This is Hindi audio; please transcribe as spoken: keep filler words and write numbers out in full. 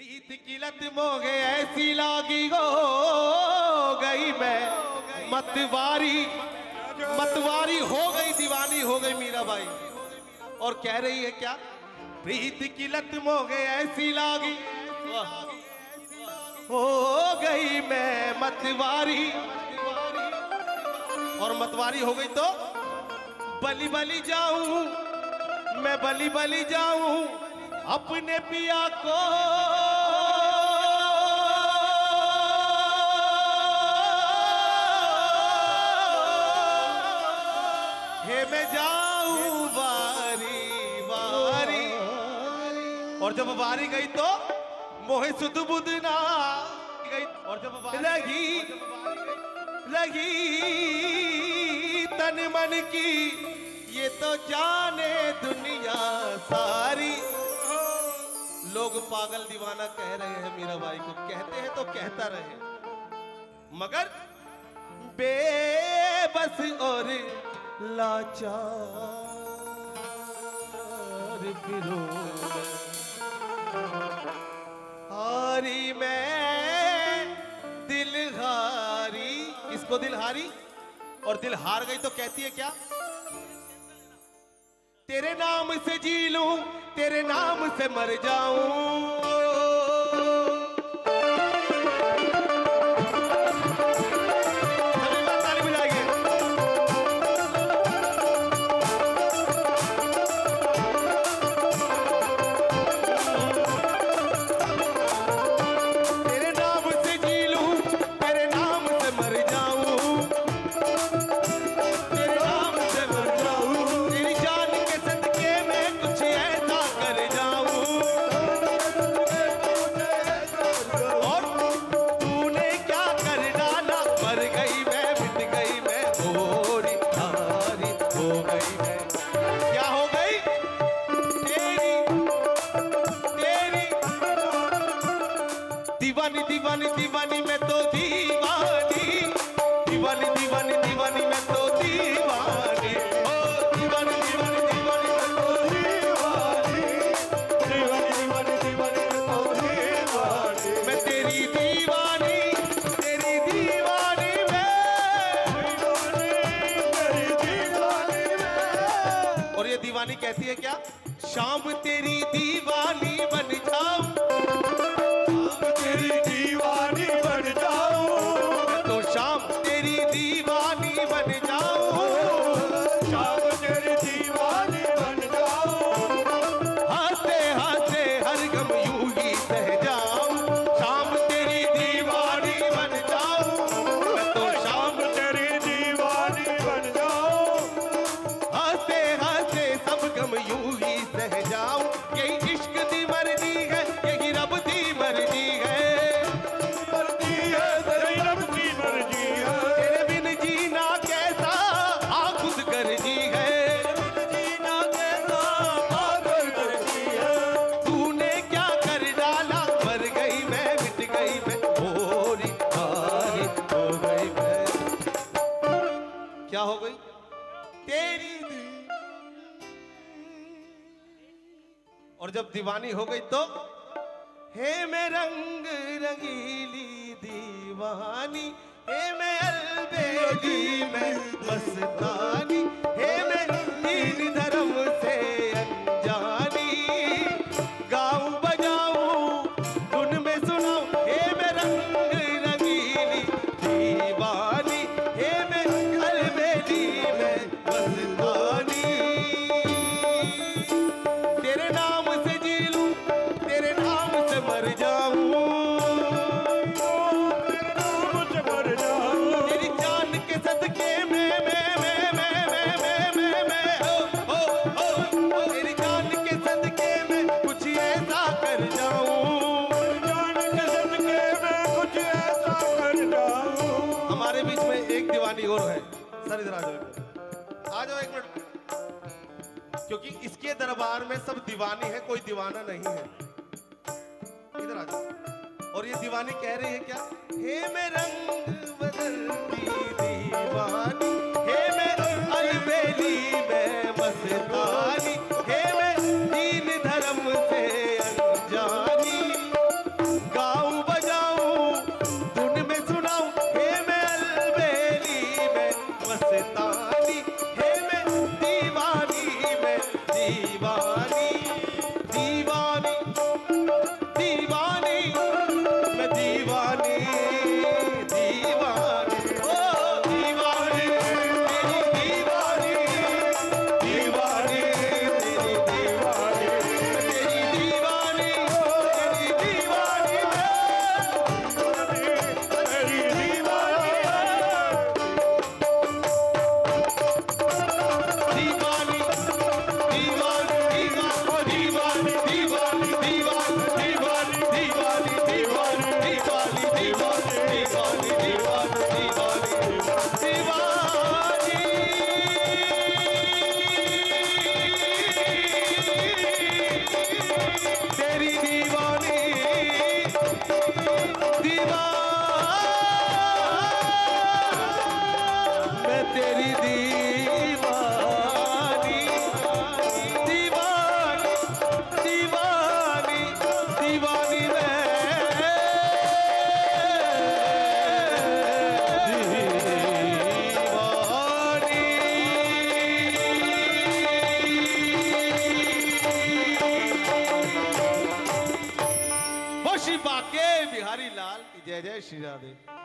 रीत की लत मोगे ऐसी लागी हो गई मैं मतवारी मतवारी हो गई दीवानी हो गई मीरा बाई। और कह रही है क्या, प्रीत की लत मोगे ऐसी लागी हो गई मैं मतवारी और मतवारी हो गई तो बली बली जाऊं मैं बली बली जाऊं अपने पिया को हे मैं जाऊं वारी वारी। और जब वारी गई तो मोहे सुध बुदना गई और जब लगी लगी तन मन की ये तो जाने दुनिया सारी। लोग पागल दीवाना कह रहे हैं मीरा बाई को, कहते हैं तो कहता रहे मगर बेबस और लाचार फिरो हारी मैं दिलहारी। इसको दिलहारी और दिल हार गई तो कहती है क्या, तेरे नाम से जी लू तेरे नाम से मर जाऊं दीवानी दीवानी दीवानी मैं तो दीवानी दीवानी दीवानी दीवानी मैं तो दीवानी ओ दीवानी दीवानी दीवानी मैं तो दीवानी दीवानी दीवानी दीवानी मैं तो दीवानी मैं तेरी दीवानी तेरी दीवानी मैं। और ये दीवानी कहती है क्या, शाम तेरी दीवानी बन जाऊं तेरी दीवानी बन जाऊं तो शाम तेरी दीवानी बन जाऊं शाम तेरी दीवानी बन जाऊं हंसते हंसते हर गम यूं ही सह जाऊं शाम तेरी दीवानी बन जाऊं तो शाम तेरी दीवानी बन जाऊं हंसते हंसते सब गम यूं ही सह जाऊं। यही इश्क दी मर्जी है यही रब दी मर्जी है क्या हो गई तेरी दी। और जब दीवानी हो गई तो हे मैं रंग रंगीली दीवानी हे मैं अलबेली मैं मस्तानी हे मैं दीन धर्म से अनजानी गाऊं बजाऊं धुन में सुनाऊं हे मैं रंग रंगीली दीवानी हे मैं तेरे नाम से जी लू तेरे नाम से मर जाऊं तेरे नाम से मर जाऊं तेरी जान के सदके में मैं मैं मैं मैं मैं मैं ओ ओ ओ तेरी जान के सदके में कुछ ऐसा कर जाऊं जान के सदके में कुछ ऐसा कर जाऊं। हमारे बीच में एक दीवानी और है, सर इधर आ जाओ आ जाओ एक मिनट, क्योंकि इसके दरबार में सब दीवानी है कोई दीवाना नहीं है। इधर आ जाओ। और ये दीवानी कह रही है क्या, हे मैं रंग बदलती दीवानी हे मैं अलबेली मैं मस्तानी हे मैं दीन धर्म से अनजानी जय जय श्री राधे।